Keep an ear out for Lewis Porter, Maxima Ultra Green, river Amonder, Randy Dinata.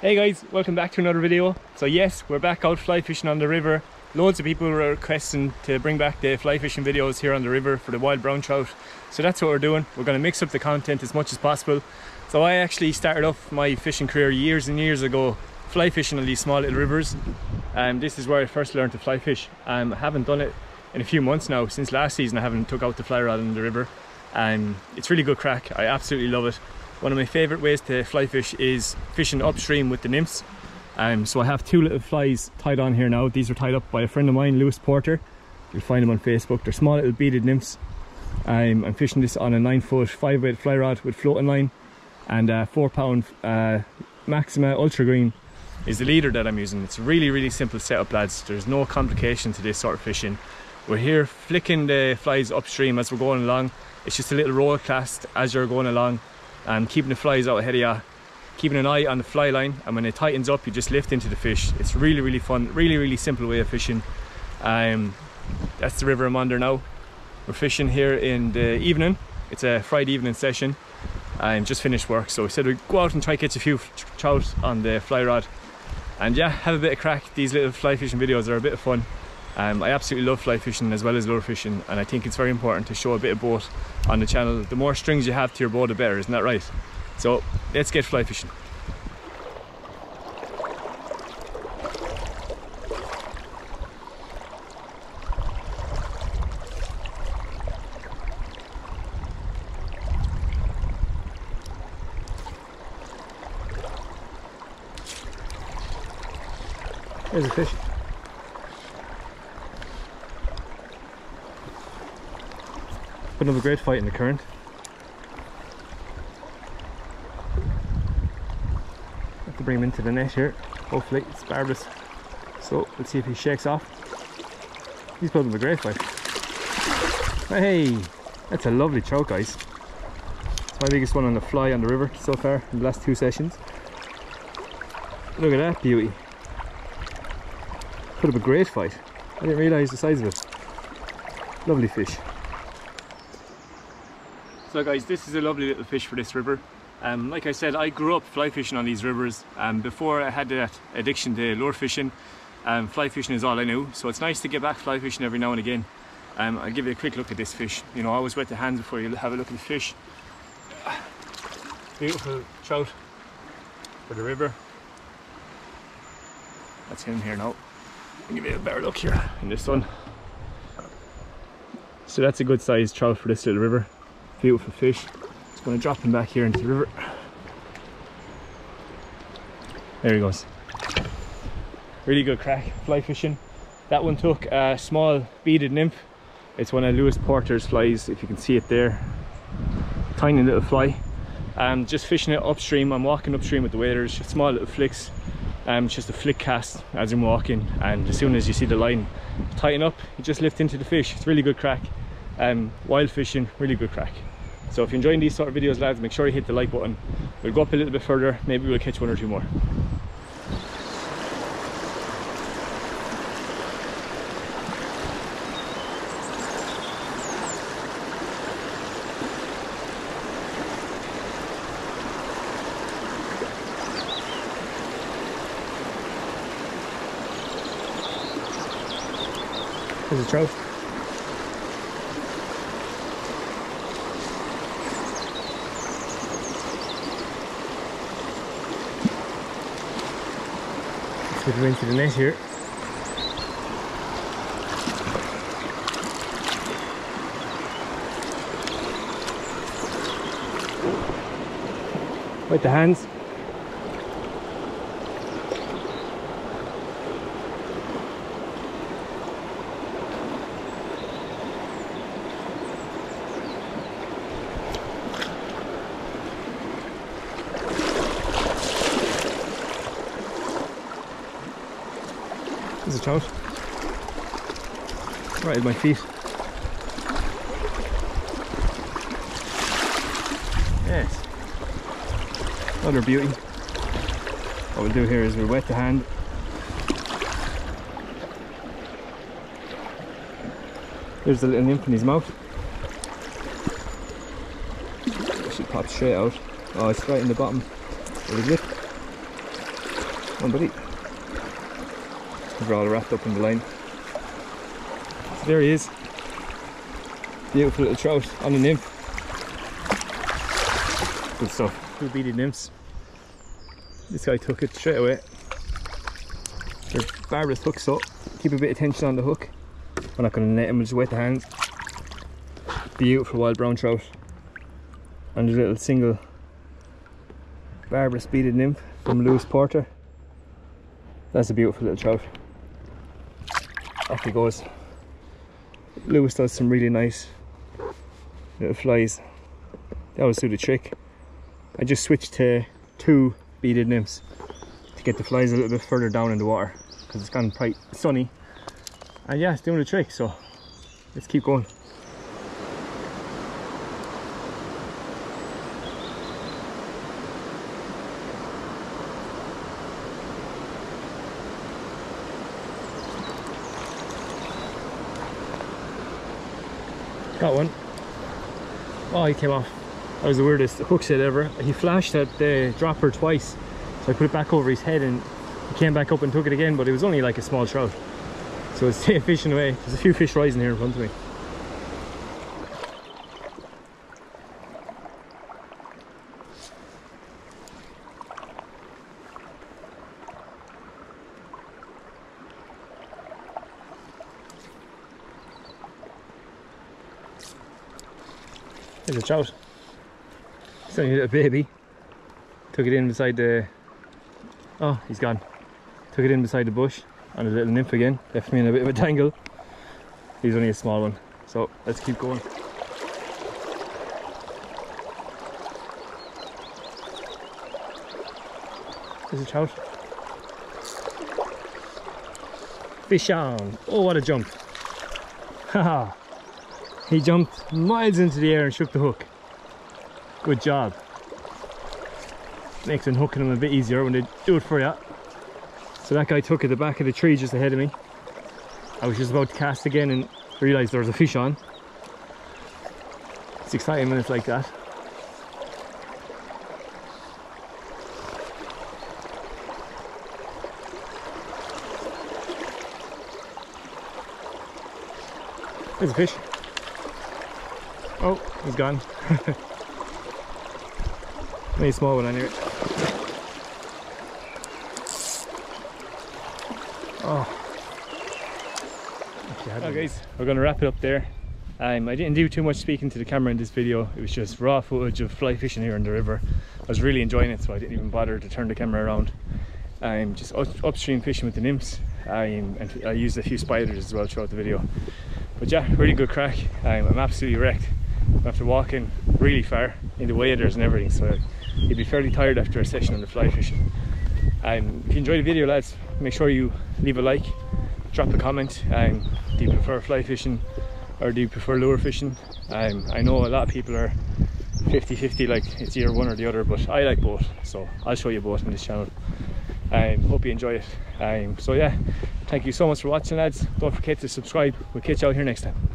Hey guys, welcome back to another video. So yes, we're back out fly fishing on the river. Loads of people were requesting to bring back the fly fishing videos here on the river for the wild brown trout. So that's what we're doing. We're going to mix up the content as much as possible. So I actually started off my fishing career years and years ago fly fishing on these small little rivers. This is where I first learned to fly fish. I haven't done it in a few months now. Since last season I haven't took out the fly rod on the river. It's really good crack. I absolutely love it. One of my favourite ways to fly fish is fishing upstream with the nymphs. So I have two little flies tied on here now. These are tied up by a friend of mine, Lewis Porter. You'll find him on Facebook. They're small little beaded nymphs. I'm fishing this on a 9 foot 5-weight fly rod with floating line, and a 4 pound Maxima Ultra Green is the leader that I'm using. It's a really simple setup, lads. There's no complication to this sort of fishing. We're here flicking the flies upstream as we're going along. It's just a little roll cast as you're going along. Keeping the flies out ahead of you, keeping an eye on the fly line, and when it tightens up you just lift into the fish. It's really fun, really simple way of fishing. That's the river Amonder now. We're fishing here in the evening. It's a Friday evening session. I'm just finished work, so we said we'd go out and try catch a few trout on the fly rod and yeah, have a bit of crack. These little fly fishing videos are a bit of fun. I absolutely love fly fishing as well as lure fishing, and I think it's very important to show a bit of both on the channel. The more strings you have to your bow, the better, isn't that right? So let's get fly fishing. There's a fish. Putting up a great fight in the current. Have to bring him into the net here. Hopefully it's barbarous. So let's see if he shakes off. He's putting up a great fight. Hey, that's a lovely trout, guys. It's my biggest one on the fly on the river so far in the last two sessions. Look at that beauty. Put up a great fight. I didn't realise the size of it. Lovely fish. So guys, this is a lovely little fish for this river. Like I said, I grew up fly fishing on these rivers. Before I had that addiction to lure fishing, fly fishing is all I knew. So it's nice to get back fly fishing every now and again. I'll give you a quick look at this fish. You know, always wet the hands before you have a look at the fish. Beautiful trout for the river. That's him here now. I'll give you a better look here in this one. So that's a good sized trout for this little river. Beautiful fish. Just going to drop him back here into the river. There he goes. Really good crack fly fishing. That one took a small beaded nymph. It's one of Lewis Porter's flies, if you can see it there. Tiny little fly. Just fishing it upstream. I'm walking upstream with the waders. Small little flicks. It's just a flick cast as I'm walking, and as soon as you see the line tighten up, you just lift into the fish. It's really good crack. Wild fishing, really good crack. So if you're enjoying these sort of videos, lads, make sure you hit the like button. We'll go up a little bit further, maybe we'll catch one or two more. There's a trout. Put him into the net here. With the hands. There's a trout. Right at my feet. Yes. Another beauty. What we'll do here is we'll wet the hand. There's the little nymph in his mouth. She popped straight out. Oh, it's right in the bottom. There's a lip. Oh buddy, they're all wrapped up in the line. So there he is, beautiful little trout on the nymph. Good stuff, two beady nymphs. This guy took it straight away. They're barbarous hooks, so keep a bit of tension on the hook. We're not going to net him, we'll just wet the hands. Beautiful wild brown trout on this little single barbarous beaded nymph from Lewis Porter. That's a beautiful little trout. Off he goes. Lewis does some really nice little flies. They always do the trick. I just switched to two beaded nymphs to get the flies a little bit further down in the water because it's gone quite sunny. And yeah, it's doing the trick, so let's keep going. Got one. Oh, he came off. That was the weirdest hook set ever. He flashed at the dropper twice, so I put it back over his head and he came back up and took it again, but it was only like a small trout. So it's staying fishing away. There's a few fish rising here in front of me. There's a trout. It's only a little baby. Took it in beside the... Oh, he's gone. Took it in beside the bush on a little nymph again. Left me in a bit of a tangle. He's only a small one. So let's keep going. There's a trout. Fish on. Oh, what a jump. Haha. He jumped miles into the air and shook the hook. Good job. Makes unhooking them a bit easier when they do it for you. So that guy took at the back of the tree just ahead of me. I was just about to cast again and realised there was a fish on. It's exciting when it's like that. There's a fish. Oh, he's gone. Only a small one anyway. Oh. Okay, guys, we're going to wrap it up there. I didn't do too much speaking to the camera in this video. It was just raw footage of fly fishing here in the river. I was really enjoying it, so I didn't even bother to turn the camera around. I'm just upstream fishing with the nymphs. I used a few spiders as well throughout the video. But yeah, really good crack. I'm absolutely wrecked after walking really far in the waders and everything, so you'd be fairly tired after a session on the fly fishing. If you enjoyed the video, lads, make sure you leave a like, drop a comment. Do you prefer fly fishing or do you prefer lure fishing? I know a lot of people are 50-50, like it's either one or the other, but I like both, so I'll show you both on this channel. I hope you enjoy it. So yeah, thank you so much for watching, lads. Don't forget to subscribe. We'll catch you out here next time.